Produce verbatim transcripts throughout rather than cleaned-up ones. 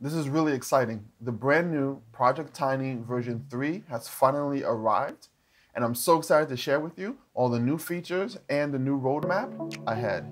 This is really exciting. The brand new Project Tiny version three has finally arrived, and I'm so excited to share with you all the new features and the new roadmap ahead.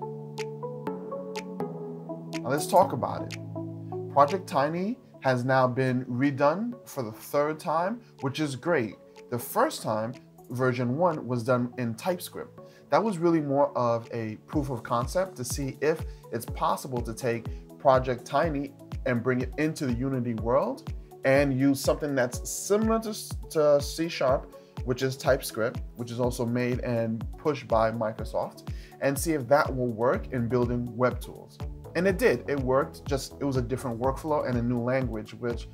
Now let's talk about it. Project Tiny has now been redone for the third time, which is great. The first time, version one was done in TypeScript. That was really more of a proof of concept to see if it's possible to take Project Tiny and bring it into the Unity world and use something that's similar to, to C Sharp, which is TypeScript, which is also made and pushed by Microsoft, and see if that will work in building web tools. And it did, it worked, just it was a different workflow and a new language, which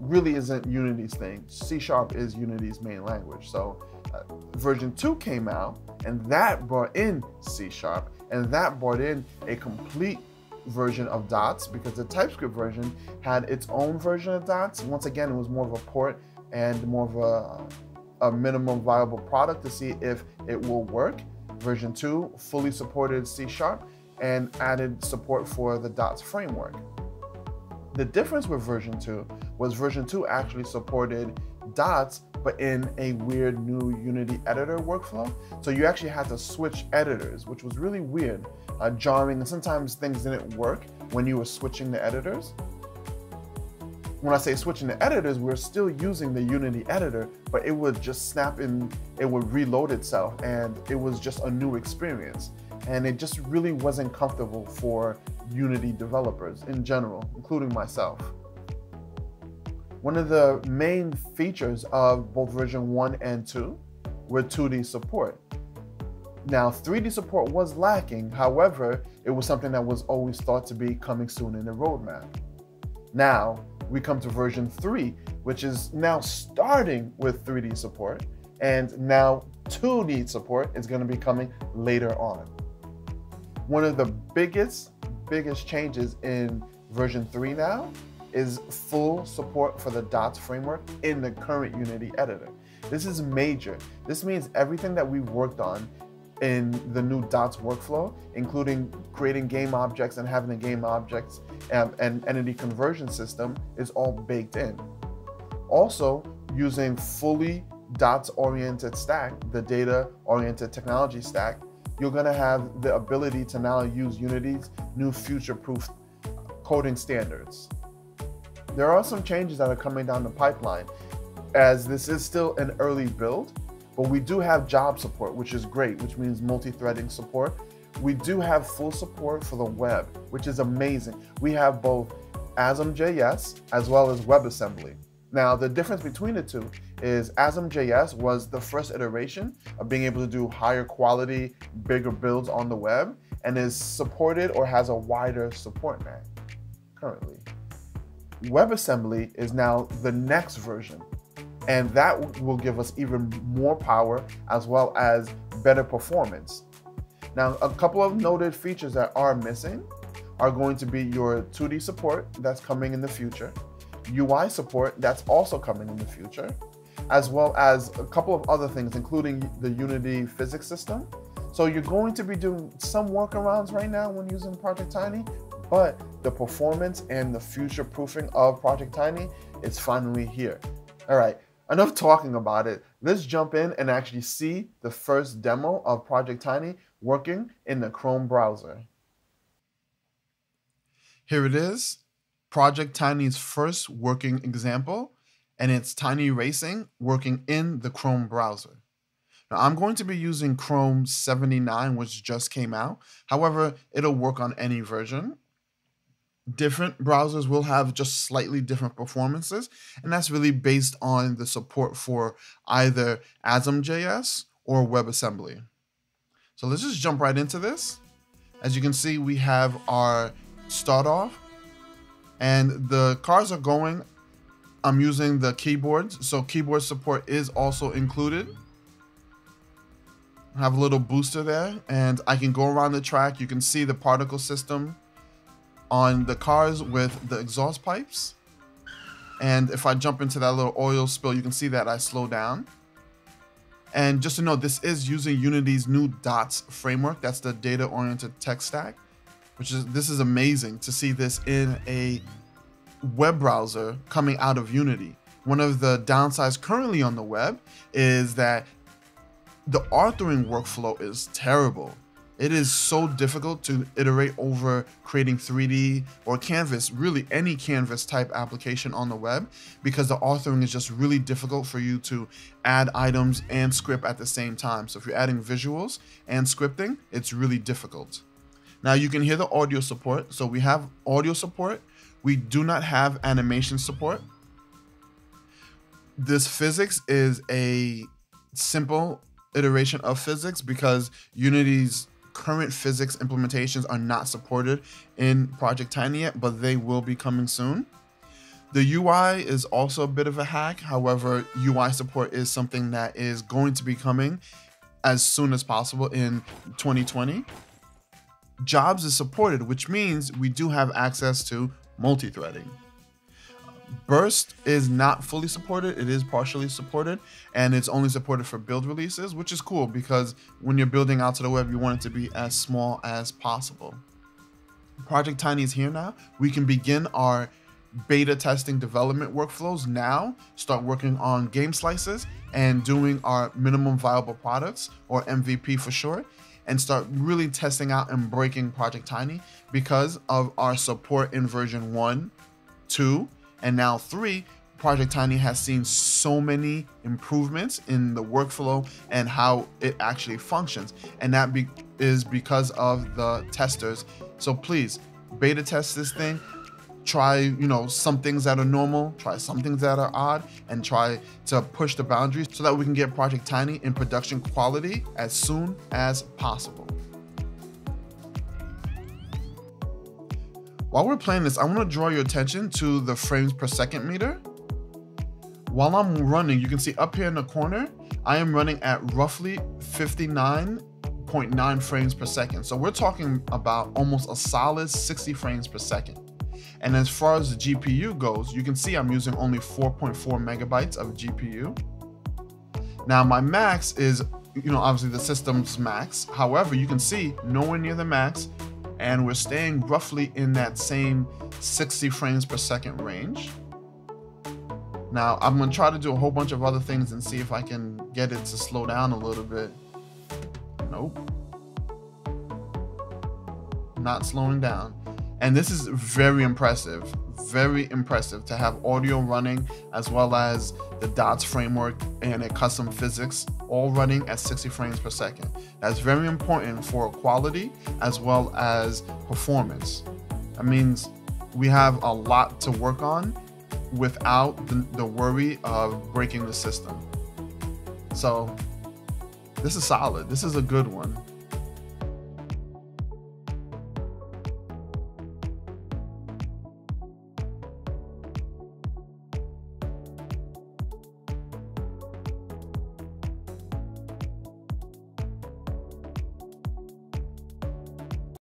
really isn't Unity's thing. C Sharp is Unity's main language. So uh, version two came out, and that brought in C Sharp, and that brought in a complete version of DOTS, because the TypeScript version had its own version of DOTS. Once again, it was more of a port and more of a, a minimum viable product to see if it will work. Version two fully supported C Sharp and added support for the DOTS framework. The difference with version two was version two actually supported DOTS, but in a weird new Unity editor workflow. So you actually had to switch editors, which was really weird, uh, jarring, and sometimes things didn't work when you were switching the editors. When I say switching the editors, we're still using the Unity editor, but it would just snap in, it would reload itself, and it was just a new experience. And it just really wasn't comfortable for Unity developers in general, including myself. One of the main features of both version one and two were two D support. Now, three D support was lacking. However, it was something that was always thought to be coming soon in the roadmap. Now, we come to version three, which is now starting with three D support, and now two D support is going to be coming later on. One of the biggest, biggest changes in version three now is full support for the DOTS framework in the current Unity editor. This is major. This means everything that we've worked on in the new DOTS workflow, including creating game objects and having the game objects and, and entity conversion system, is all baked in. Also, using fully DOTS-oriented stack, the data-oriented technology stack, you're gonna have the ability to now use Unity's new future-proof coding standards. There are some changes that are coming down the pipeline, as this is still an early build, but we do have job support, which is great, which means multi-threading support. We do have full support for the web, which is amazing. We have both Asm dot J S as well as WebAssembly. Now, the difference between the two is Asm dot J S was the first iteration of being able to do higher quality, bigger builds on the web, and is supported or has a wider support net currently. WebAssembly is now the next version, and that will give us even more power as well as better performance. Now, a couple of noted features that are missing are going to be your two D support that's coming in the future, U I support that's also coming in the future, as well as a couple of other things, including the Unity physics system. So you're going to be doing some workarounds right now when using Project Tiny, but the performance and the future proofing of Project Tiny is finally here. All right, enough talking about it. Let's jump in and actually see the first demo of Project Tiny working in the Chrome browser. Here it is, Project Tiny's first working example, and it's Tiny Racing working in the Chrome browser. Now, I'm going to be using Chrome seventy-nine, which just came out. However, it'll work on any version. Different browsers will have just slightly different performances, and that's really based on the support for either Asm dot J S or WebAssembly. So let's just jump right into this. As you can see, we have our start off, and the cars are going. I'm using the keyboards, so keyboard support is also included. I have a little booster there, and I can go around the track. You can see the particle system on the cars with the exhaust pipes. And if I jump into that little oil spill, you can see that I slow down. And just to know, this is using Unity's new DOTS framework. That's the data-oriented tech stack, which is, this is amazing to see this in a web browser coming out of Unity. One of the downsides currently on the web is that the authoring workflow is terrible. It is so difficult to iterate over creating three D or canvas, really any canvas type application on the web, because the authoring is just really difficult for you to add items and script at the same time. So if you're adding visuals and scripting, it's really difficult. Now you can hear the audio support. So we have audio support. We do not have animation support. This physics is a simple iteration of physics because Unity's current physics implementations are not supported in Project Tiny yet, but they will be coming soon. The U I is also a bit of a hack. However, U I support is something that is going to be coming as soon as possible in twenty twenty. Jobs is supported, which means we do have access to multi-threading. Burst is not fully supported. It is partially supported, and it's only supported for build releases, which is cool because when you're building out to the web, you want it to be as small as possible. Project Tiny is here now. We can begin our beta testing development workflows now, start working on game slices and doing our minimum viable products, or M V P for short, and start really testing out and breaking Project Tiny because of our support in version one, two, and now three. Project Tiny has seen so many improvements in the workflow and how it actually functions. And that be is because of the testers. So please beta test this thing. Try, you know, some things that are normal, try some things that are odd, and try to push the boundaries so that we can get Project Tiny in production quality as soon as possible. While we're playing this, I want to draw your attention to the frames per second meter. While I'm running, you can see up here in the corner, I am running at roughly fifty-nine point nine frames per second. So we're talking about almost a solid sixty frames per second. And as far as the G P U goes, you can see I'm using only four point four megabytes of G P U. Now my max is, you know, obviously the system's max. However, you can see nowhere near the max, and we're staying roughly in that same sixty frames per second range. Now I'm gonna try to do a whole bunch of other things and see if I can get it to slow down a little bit. Nope. Not slowing down. And this is very impressive, very impressive to have audio running as well as the DOTS framework and a custom physics all running at sixty frames per second. That's very important for quality as well as performance. That means we have a lot to work on without the, the worry of breaking the system. So this is solid. This is a good one.